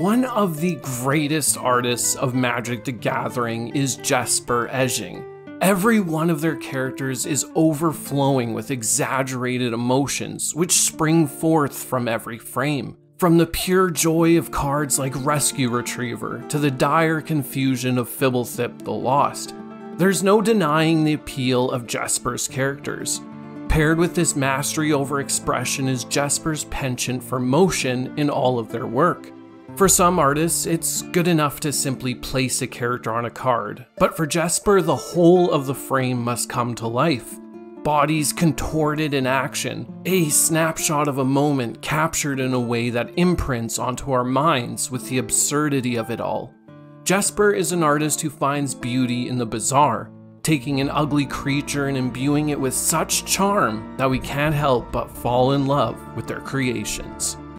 One of the greatest artists of Magic the Gathering is Jesper Ejsing. Every one of their characters is overflowing with exaggerated emotions, which spring forth from every frame. From the pure joy of cards like Rescue Retriever, to the dire confusion of Fibblethip the Lost, there's no denying the appeal of Jesper's characters. Paired with this mastery over expression is Jesper's penchant for motion in all of their work. For some artists, it's good enough to simply place a character on a card, but for Jesper, the whole of the frame must come to life. Bodies contorted in action, a snapshot of a moment captured in a way that imprints onto our minds with the absurdity of it all. Jesper is an artist who finds beauty in the bizarre, taking an ugly creature and imbuing it with such charm that we can't help but fall in love with their creations.